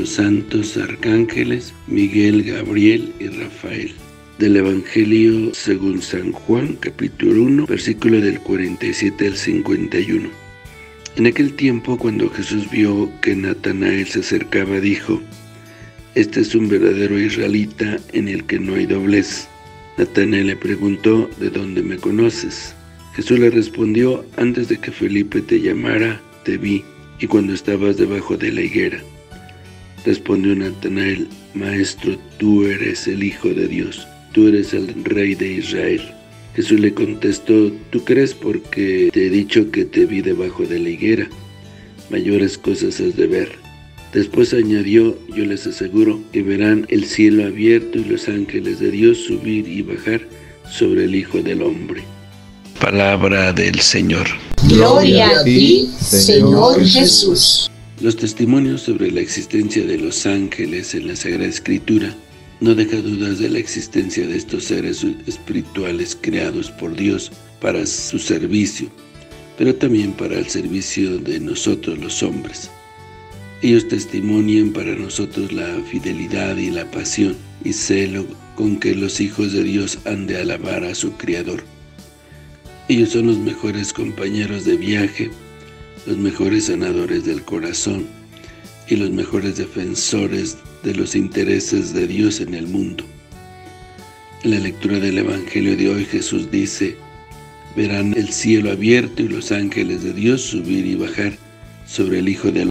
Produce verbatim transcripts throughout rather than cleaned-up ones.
los santos arcángeles Miguel, Gabriel y Rafael. Del Evangelio según San Juan, capítulo uno, versículo del cuarenta y siete al cincuenta y uno. En aquel tiempo, cuando Jesús vio que Natanael se acercaba, dijo: «Este es un verdadero israelita en el que no hay doblez». Natanael le preguntó: «¿De dónde me conoces?». Jesús le respondió: «Antes de que Felipe te llamara, te vi, y cuando estabas debajo de la higuera». Respondió Natanael: «Maestro, tú eres el Hijo de Dios, tú eres el Rey de Israel». Jesús le contestó: «Tú crees porque te he dicho que te vi debajo de la higuera, mayores cosas has de ver». Después añadió: «Yo les aseguro que verán el cielo abierto y los ángeles de Dios subir y bajar sobre el Hijo del Hombre». Palabra del Señor. Gloria a ti, Señor Jesús. Los testimonios sobre la existencia de los ángeles en la Sagrada Escritura no dejan dudas de la existencia de estos seres espirituales creados por Dios para su servicio, pero también para el servicio de nosotros los hombres. Ellos testimonian para nosotros la fidelidad y la pasión y celo con que los hijos de Dios han de alabar a su Creador. Ellos son los mejores compañeros de viaje, los mejores sanadores del corazón y los mejores defensores de los intereses de Dios en el mundo. En la lectura del Evangelio de hoy, Jesús dice: «Verán el cielo abierto y los ángeles de Dios subir y bajar sobre el Hijo del Hombre».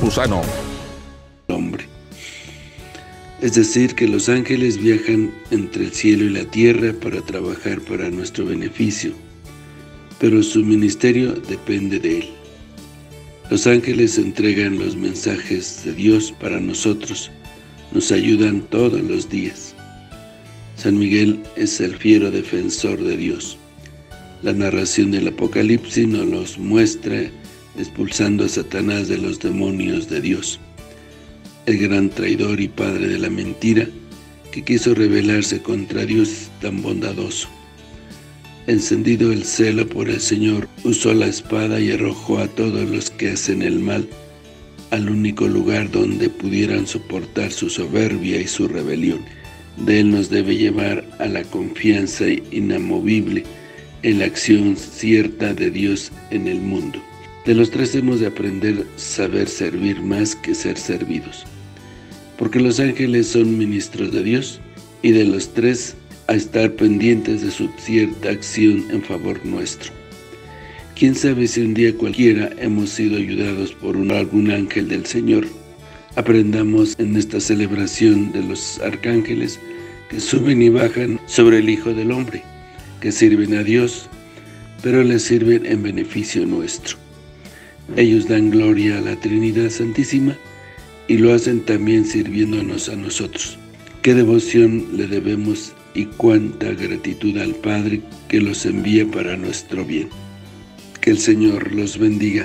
Camposano. Hombre. Es decir, que los ángeles viajan entre el cielo y la tierra para trabajar para nuestro beneficio, pero su ministerio depende de él. Los ángeles entregan los mensajes de Dios para nosotros, nos ayudan todos los días. San Miguel es el fiero defensor de Dios. La narración del Apocalipsis nos los muestra expulsando a Satanás de los demonios de Dios, el gran traidor y padre de la mentira que quiso rebelarse contra Dios tan bondadoso. Encendido el celo por el Señor, usó la espada y arrojó a todos los que hacen el mal al único lugar donde pudieran soportar su soberbia y su rebelión. De él nos debe llevar a la confianza inamovible en la acción cierta de Dios en el mundo. De los tres hemos de aprender saber servir más que ser servidos, porque los ángeles son ministros de Dios, y de los tres a estar pendientes de su cierta acción en favor nuestro. ¿Quién sabe si un día cualquiera hemos sido ayudados por un, algún ángel del Señor? Aprendamos en esta celebración de los arcángeles que suben y bajan sobre el Hijo del Hombre, que sirven a Dios, pero les sirven en beneficio nuestro. Ellos dan gloria a la Trinidad Santísima y lo hacen también sirviéndonos a nosotros. Qué devoción le debemos y cuánta gratitud al Padre que los envía para nuestro bien. Que el Señor los bendiga.